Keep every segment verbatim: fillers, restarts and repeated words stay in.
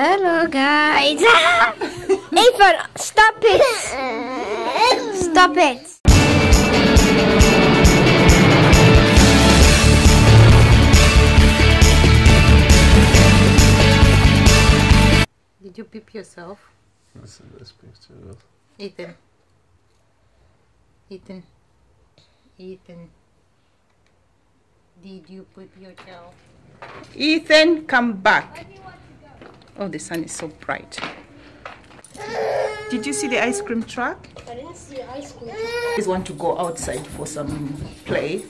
Hello guys. Ethan, stop it. Stop it. Did you peep yourself? This is this picture of Ethan. Ethan. Ethan. Did you put your tail? Ethan, come back. Oh, the sun is so bright. Did you see the ice cream truck? I didn't see the ice cream truck. I just want to go outside for some play.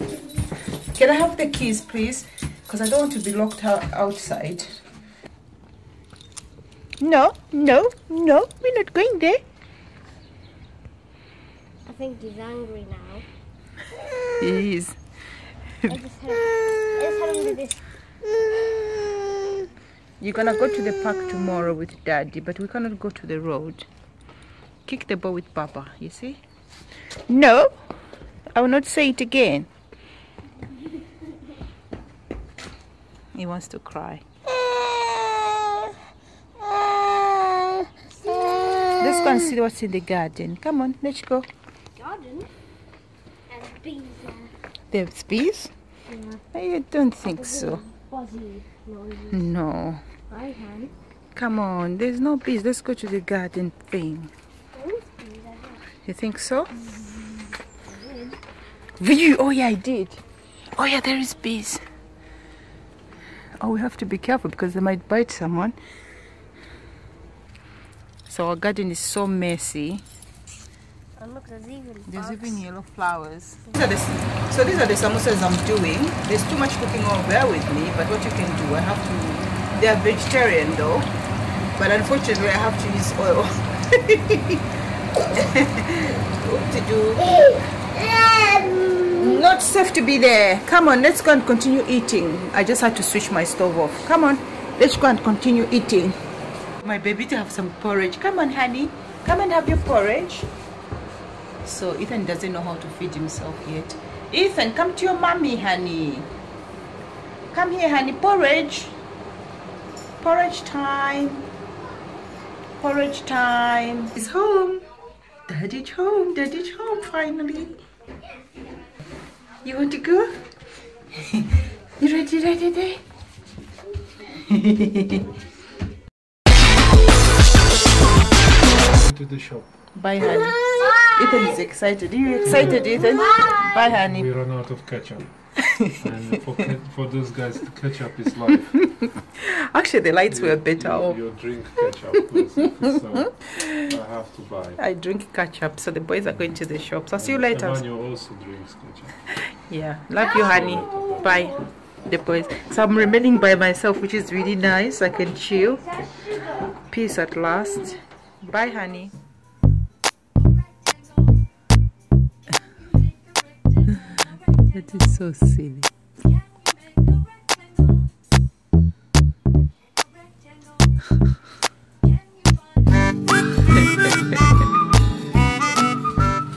Can I have the keys, please? Because I don't want to be locked outside. No, no, no, we're not going there. I think he's angry now. He is. I just had, I just had this. You're gonna go to the park tomorrow with Daddy, but we cannot go to the road. Kick the ball with Papa, you see? No, I will not say it again. He wants to cry. Let's go and see what's in the garden. Come on, let's go. Garden? And bees. There's bees? Yeah. I don't think so. Fuzzy noises. No. I can. Come on, there's no bees. Let's go to the garden thing. There is bees, I have. You think so? Mm, I did. Oh yeah, I did. Oh yeah, there is bees. Oh, we have to be careful because they might bite someone. So our garden is so messy. Oh, look, there's even, there's even yellow flowers. So, this, so these are the samosas I'm doing. There's too much cooking over there with me, but what you can do, I have to... They are vegetarian though, but unfortunately I have to use oil. What to do? Not safe to be there. Come on, let's go and continue eating. I just had to switch my stove off. Come on, let's go and continue eating. My baby to have some porridge. Come on, honey. Come and have your porridge. So Ethan doesn't know how to feed himself yet. Ethan, come to your mommy, honey. Come here, honey. Porridge. Porridge time. Porridge time. He's home. Daddy's home. Daddy's home, finally. You want to go? You ready, ready, ready? To the shop. Bye, honey. Ethan is excited. Are you excited, yeah. Ethan? Bye. Bye, honey. We run out of ketchup. And for, for those guys, the ketchup is life. Actually, the lights you, were better. You, you drink ketchup, basically, so I have to buy. I drink ketchup, so the boys are going to the shop. So I'll see you later. Emmanuel also drinks ketchup. Yeah. Love you, honey. Bye. Bye. The boys. So I'm remaining by myself, which is really nice. I can chill. Peace at last. Bye, honey. That is so silly.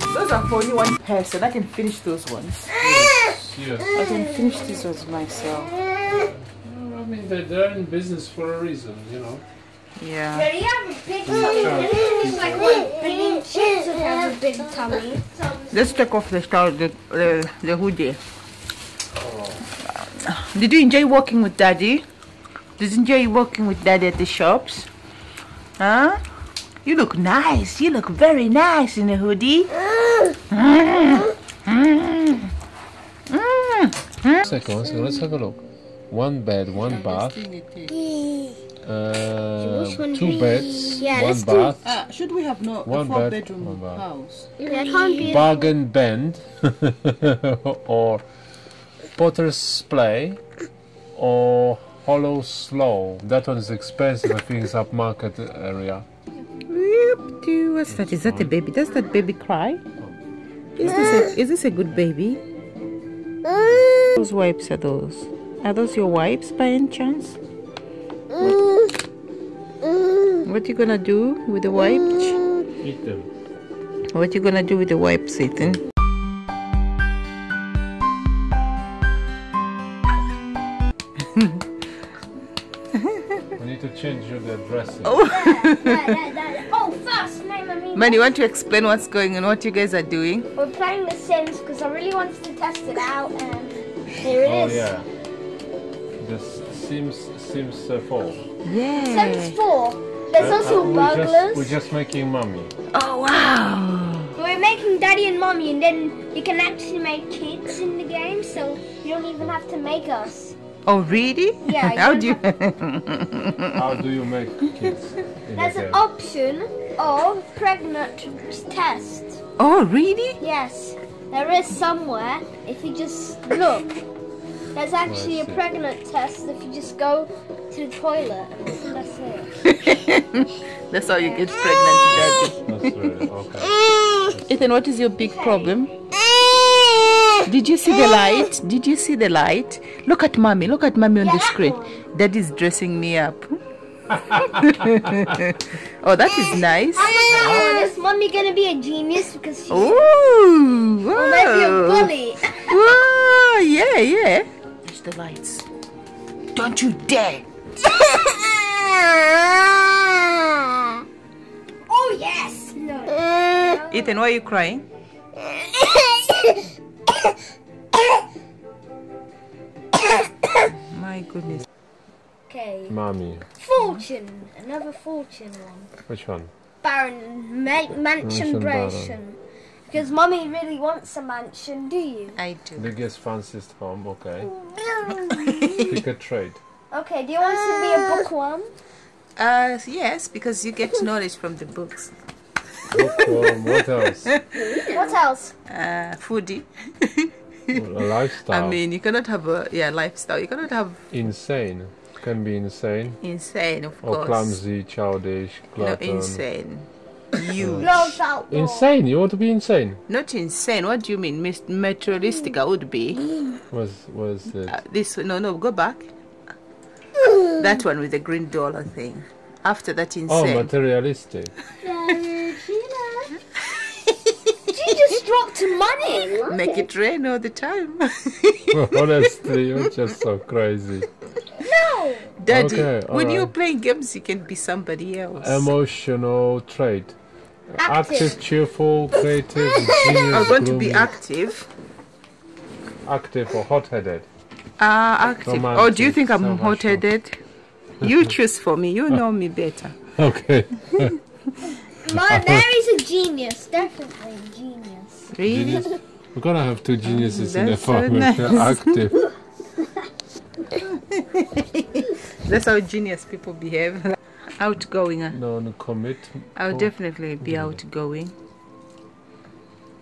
Those are for only one person. I can finish those ones. Yes, yes. I can finish these ones myself. Well, I mean, they're, they're in business for a reason, you know. Yeah. Daddy, you have a big tummy. It's like one billion kids who have a big tummy. Let's take off the towel, the, the, the hoodie. Oh. Did you enjoy working with Daddy? Did you enjoy working with Daddy at the shops? Huh? You look nice. You look very nice in a hoodie. Mm. Mm. Mm. Mm. Mm. Second, so let's have a look. One bed, one bath. Uh, two beds, yeah, one bath. Uh, should we have no one a four bed, bedroom one bath. House? Yeah, can't be Bargain Bend or Potter's Play or Hollow Slow. That one's expensive. I think it's upmarket area. What's that? Is that a baby? Does that baby cry? Is this a, is this a good baby? Whose wipes are those? Are those your wipes by any chance? What? What are you gonna do with the wipes? Eat them. What are you gonna do with the wipes, Ethan? We need to change you the dressing. Oh, oh first, Mamma Mia. Man, you want to explain what's going on, what you guys are doing? We're playing The Sims because I really wanted to test it out, and here it oh, is. Yeah. The Sims Sims four. Yeah. Sims four. There's uh, also uh, we're burglars. Just, we're just making Mommy. Oh, wow. We're making Daddy and Mommy, and then you can actually make kids in the game, so you don't even have to make us. Oh really? Yeah. How do you? How do you make kids? There's an option of pregnant test. Oh really? Yes, there is somewhere. If you just look, there's actually a pregnant test. If you just go to the toilet, that's it. That's how you get pregnant, Daddy. That's really, okay. Ethan, what is your big okay. problem? Did you see the light? Did you see the light? Look at Mommy. Look at Mommy on yeah, the screen. One. Daddy's dressing me up. Oh, that is nice. Oh, is Mommy going to be a genius? Because she's Ooh, wow. or maybe a bully. Wow, yeah, yeah. There's the lights. Don't you dare. Oh, yes. No. No. Ethan, why are you crying? My goodness. Okay. Mommy. Fortune. Another fortune one. Which one? Baron. Ma mansion Baron. Because Mommy really wants a mansion, do you? I do. Biggest, fanciest home, okay. Pick a trade. Okay, do you want to be a bookworm? Uh, yes, because you get knowledge from the books. Bookworm, what else? What else? Uh, foodie. A lifestyle. I mean, you cannot have a yeah lifestyle. You cannot have insane. Can be insane. Insane, of course. Or clumsy, childish, glutton. No, insane. You. Insane. You want to be insane? Not insane. What do you mean? Materialistic. I would be. Was was uh, this? No, no. Go back. That one with the green dollar thing. After that, insane. Oh, materialistic. Dropped money. Make it rain all the time. Honestly, you're just so crazy. No, Daddy. Okay, when right. you're playing games, you can be somebody else. Emotional trait: active, active cheerful, creative. Genius, I want gloomy. to be active. Active or hot-headed? Ah, uh, active. Romantic, oh, do you think I'm so hot-headed? You choose for me. You know me better. Okay. Mom, Mary's a genius. Definitely a genius. Really? Genius. We're gonna have two geniuses That's in the family. So nice. Active. That's how genius people behave. Outgoing. Huh? No, no commit. I'll definitely be yeah. outgoing.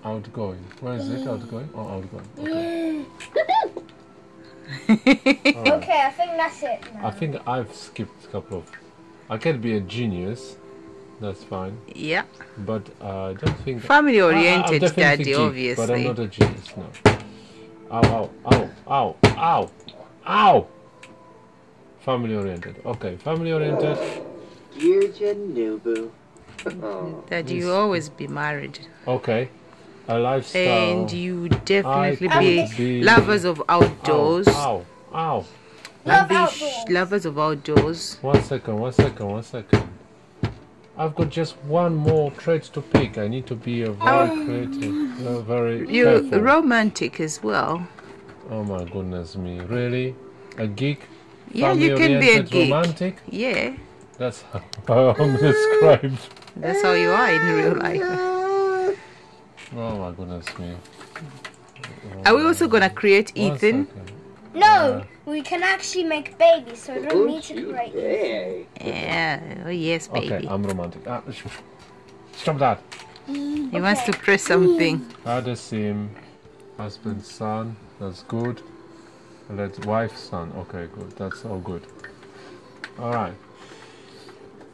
Outgoing. Where is it? Outgoing or outgoing? Okay. Right. Okay, I think that's it now. I think I've skipped a couple of. I can be a genius. That's fine. Yeah. But uh, I don't think... Family-oriented, uh, Daddy, geek, obviously. But I'm not a genius, no. Ow, ow, ow, ow, ow, ow! Family-oriented. Okay, family-oriented. Yujanubu. Oh. Daddy, you always be married. Okay. A lifestyle. And you definitely be, be lovers of outdoors. Ow, ow, ow. Love outdoors. Lovers of outdoors. One second, one second, one second. I've got just one more trait to pick. I need to be a very um, creative, a very You're careful. romantic as well. Oh my goodness me. Really? A geek? Yeah, you can be a geek. Romantic? Yeah. That's how I'm described. That's how you are in real life. Oh my goodness me. Oh are we also going to create Ethan? Second. No, uh, we can actually make babies, so we don't need to create. Baby. Yeah, oh yes, baby. Okay, I'm romantic. Ah, stop that. Mm, he okay. wants to press something. Father, Sim, husband, son. That's good. Let's wife, son. Okay, good. That's all good. All right.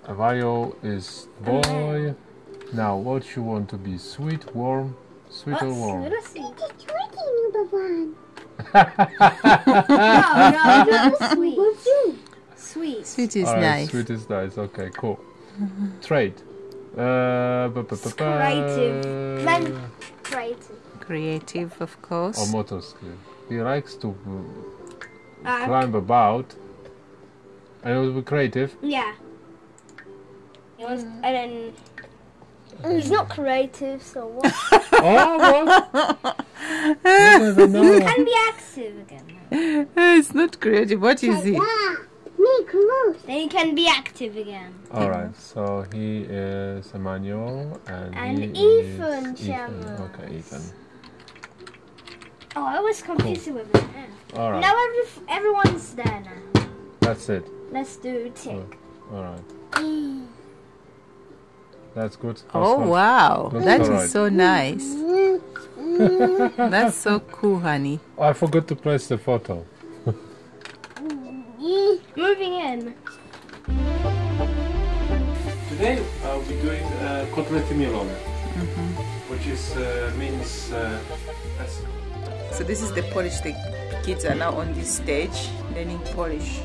Avayo is boy. Now, what you want to be? Sweet, warm, sweet or warm? no, no, no, sweet. Sweet. Sweet is right, nice. Sweet is nice. Okay, cool. Trade. Uh, creative. Man, creative. Creative, of course. Or motor skill. He likes to uh, climb about. And it will be creative. Yeah. was, mm. and then he's not creative, so what? Oh, what? You can be active again. It's not creative. What is he? Then he can be active again. Alright, so he is Emmanuel and, and he Ethan is Ethan. Okay, Ethan. Oh, I was confused cool. with it now. Alright. Now every, everyone's there now. That's it. Let's do tick. Oh, alright. Mm. That's good. That's oh, not, wow. That is right. so nice. That's so cool, honey. Oh, I forgot to place the photo. Moving in. Today I'll be doing uh, Kotlety Milone, mm-hmm. which is uh, means. Uh, so this is the Polish thing. Kids are now on this stage learning Polish.